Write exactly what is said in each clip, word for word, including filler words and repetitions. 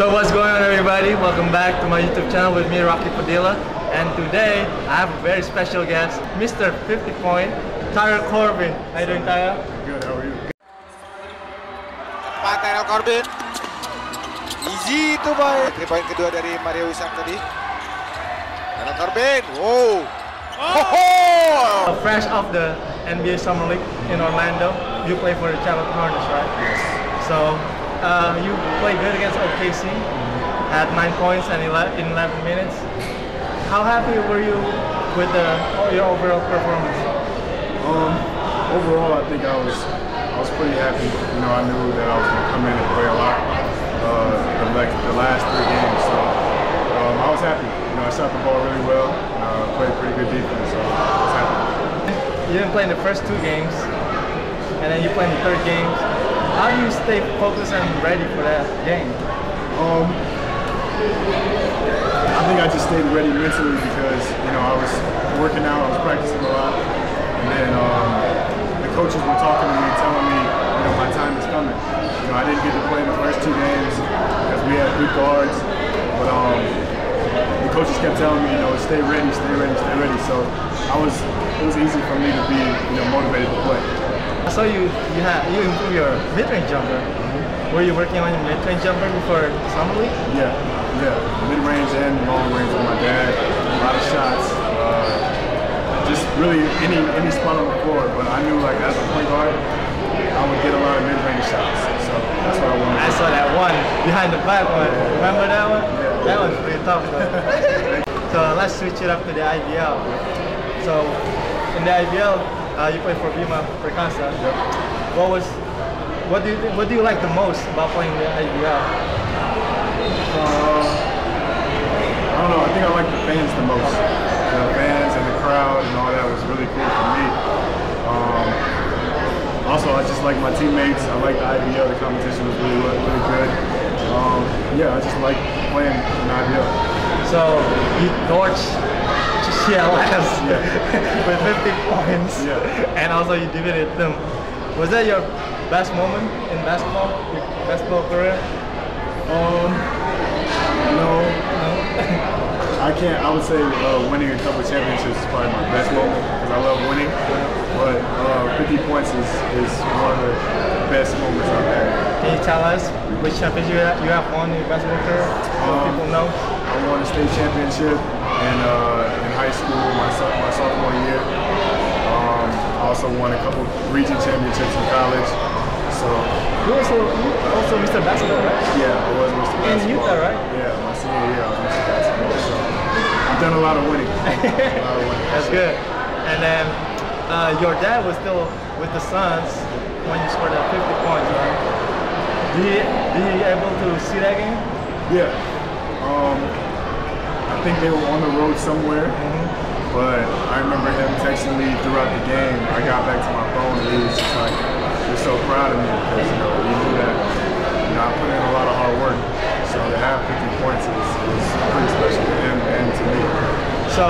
So what's going on, everybody? Welcome back to my YouTube channel with me, Rocky Padilla. And today, I have a very special guest, Mister fifty point, Tyrell Corbin. How you doing, Tyrell? Good, how are you? Pak Tyrell Corbin. Easy itu, boy. three point kedua dari Mario Wuysang tadi. Tyrell Corbin. Wow. Ho -ho! Fresh off the N B A Summer League in Orlando. You play for the Chabot Harness, right? Yes. So, Uh, you play good against O K C at nine points and eleven, in eleven minutes. How happy were you with the, your overall performance? Um, overall, I think I was I was pretty happy. You know, I knew that I was going to come in and play a lot uh, the, the last three games. So um, I was happy. You know, I shot the ball really well. Uh, played pretty good defense. So I was happy. You didn't play in the first two games, and then you played in the third game. How do you stay focused and ready for that game? Um, I think I just stayed ready mentally because, you know, I was working out, I was practicing a lot, and then um, the coaches were talking to me, telling me, you know, my time is coming. You know, I didn't get to play in the first two games because we had good guards, but um, the coaches kept telling me, you know, stay ready, stay ready, stay ready. So I was, it was easy for me to be, you know, motivated to play. I saw you, you, have, you improve your mid-range jumper. Mm-hmm. Were you working on your mid-range jumper before Summer League? Yeah, yeah. Mid-range and long-range with my dad. A lot of shots. Uh, just really any any spot on the floor. But I knew, like, as a point guard, I would get a lot of mid-range shots. So that's what I wanted. I saw that one behind the back one. Remember that one? Yeah. That one's pretty tough. So let's switch it up to the I B L. So in the I B L, Uh, you play for Bima Perkasa. Yep. What was, what do you what do you like the most about playing the I B L? Uh, I don't know. I think I like the fans the most. The fans and the crowd and all that was really cool for me. Um, also, I just like my teammates. I like the I B L. The competition was really really good. Um, yeah, I just like playing in the I B L. So you torched C L S yeah. with fifty points, yeah. And also you defeated them. Was that your best moment in basketball, your basketball career? Um, no, no. I can't. I would say uh, winning a couple championships is probably my best moment because I love winning. But uh, fifty points is, is one of the best moments I've had. Can you tell us which championship you have won in your basketball career? So um, people know. I won a state championship. And uh, in high school, my, my sophomore year, um, I also won a couple region championships in college. So you also you also Mister Basketball, right? Yeah, I was Mister Basketball. In Utah, right? Yeah, my senior year, I was Mister Basketball. So I've done a lot of winning. a lot of winning. That's good. And then uh, your dad was still with the Suns when you scored that fifty points, right? Did you, did you able to see that game? Yeah. Um, I think they were on the road somewhere, mm-hmm. But I remember him texting me throughout the game. I got back to my phone and he was just like, "You're so proud of me because you know you do that. You know, I put in a lot of hard work, so to have fifty points is, is pretty special to him and to me." So,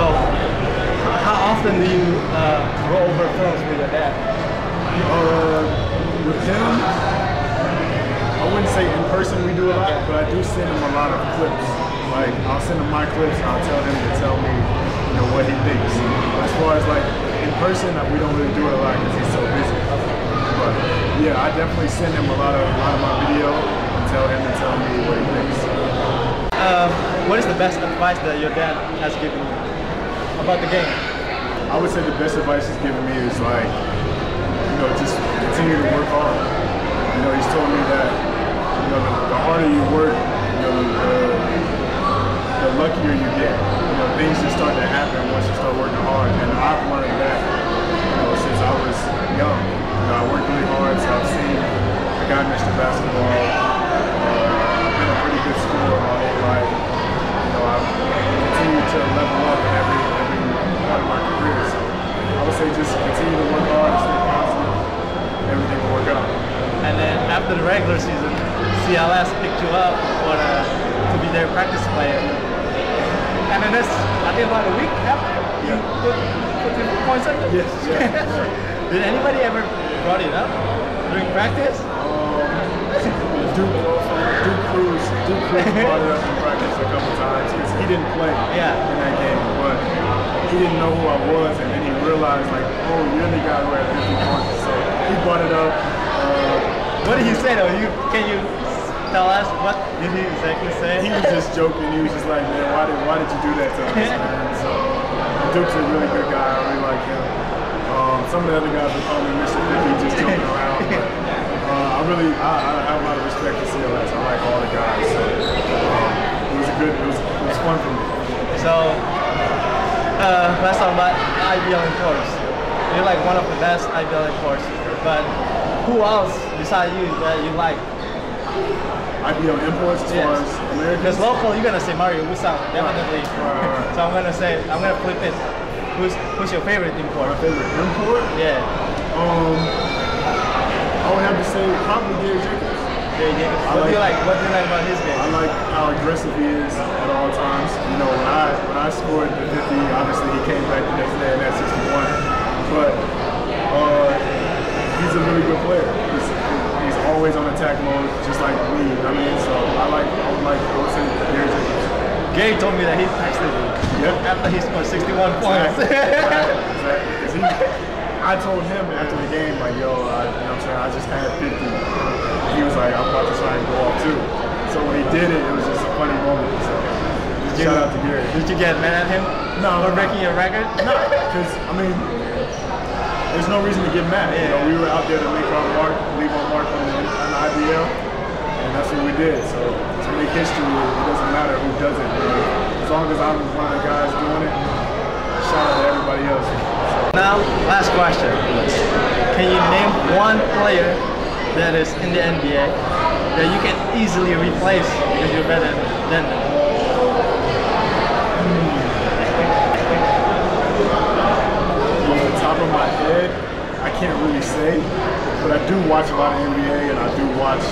how often do you uh, go over films with your dad? Uh, with him, I wouldn't say in person we do a lot, but I do send him a lot of clips. Like, I'll send him my clips and I'll tell him to tell me, you know, what he thinks. As far as, like, in person, we don't really do it a lot because he's so busy. But, yeah, I definitely send him a lot of, a lot of my video and tell him to tell me what he thinks. Um, what is the best advice that your dad has given you about the game? I would say the best advice he's given me is, like, you know, just continue to work hard. You know, he's told me that, you know, the, the harder you work, you know, the... the luckier you get. You know, things just start to happen once you start working hard, and I've learned that, you know, since I was young. You know, I worked really hard, so I've seen, I got Mister Basketball, uh, I've been a pretty good scorer my whole life. You know, I've continued to level up in every, every part of my career, so I would say just continue to work hard and stay positive, everything will work out. And then after the regular season, C L S picked you up for uh, to be their practice player. And then that's, I think about a week after, yeah. You put, put him on point center. Yes, yeah, yeah. Did anybody ever brought it up during practice? Um, Duke, Duke Crews, Duke Crews brought it up in practice a couple times because he didn't play yeah. in that game, but he didn't know who I was, and then he realized like, oh, you really got to wear fifty points. So he brought it up. Uh, what did he say though? You can you tell us what did he exactly say? He was just joking. He was just like, man, why did why did you do that to us? Man? So Duke's a really good guy. I really like him. Um, some of the other guys were probably missing if he just joking around. But, Uh, I really, I, I, I have a lot of respect for C L S. I like all the guys, so um, it was a good, it was, it was fun for me. So, uh, let's talk about I B L in course. You're like one of the best I B L in course, but who else besides you that you like? I B L imports as yes. far as Americans? Because local, you're gonna say Mario Wuysang, definitely. Right, right, right. So I'm gonna say, I'm gonna flip it. Who's, who's your favorite import? My favorite import? Yeah. Um. I would have to say probably Gary Jacobs. Gary Jacobs. What do you like? What do you like about his game? I like how aggressive he is at all times. You know, when I when I scored the fifty, obviously he came back the next day and had sixty-one. But uh, he's a really good player. He's, he's always on attack mode, just like me. I mean, so I like I would like I would say Gary Jacobs. Gary told me that he texted me yep. after he scored sixty-one points. Exactly. Exactly. Exactly. I told him after the game, like, yo, I, you know what I'm saying, I just had fifty. He was like, I'm about to try and go off too. So when he did it, it was just a funny moment. So did shout you, out to Gary. Did you get mad at him no, for breaking your record? No, because, I mean, there's no reason to get mad. Yeah. You know, we were out there to leave our mark, leave our mark on the, on the I B L, and that's what we did. So to make history, it doesn't matter who does it. Really. As long as I'm one of the guys doing it, shout out to everybody else. Now, last question. Can you name one player that is in the N B A that you can easily replace because you're better than them? Hmm. Off the top of my head, I can't really say, but I do watch a lot of N B A and I do watch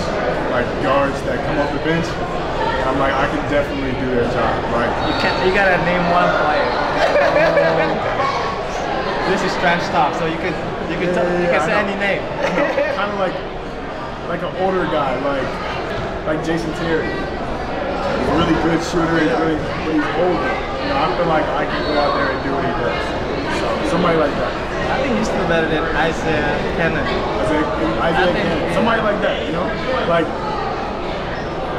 like guards that come off the bench. And I'm like, I can definitely do their job. Like you can't, you gotta name one player. um, This is trash talk, so you could you could yeah, yeah, you can say any name. Kind of like like an older guy, like like Jason Terry. He's a really good shooter, yeah. really, but he's older. You know, I feel like I can go out there and do what he does. So somebody like that. I think he's still better than Isaiah Canaan. Isaiah, Isaiah Canaan. Somebody like that, you know, like.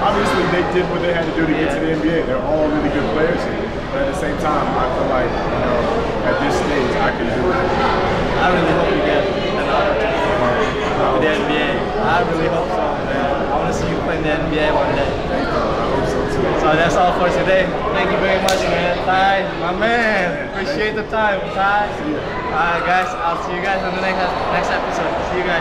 Obviously, they did what they had to do to get yeah. to the N B A. They're all really good players, but at the same time, I feel like you know, at this stage, I can do it. I really hope you get an opportunity in the N B A. I really hope so. Man. I want to see you play in the N B A one day. Thank you. I hope so too. So that's all for today. Thank you very much, man. Ty, my man. Appreciate the time, Ty. All right, guys. I'll see you guys on the next next episode. See you guys.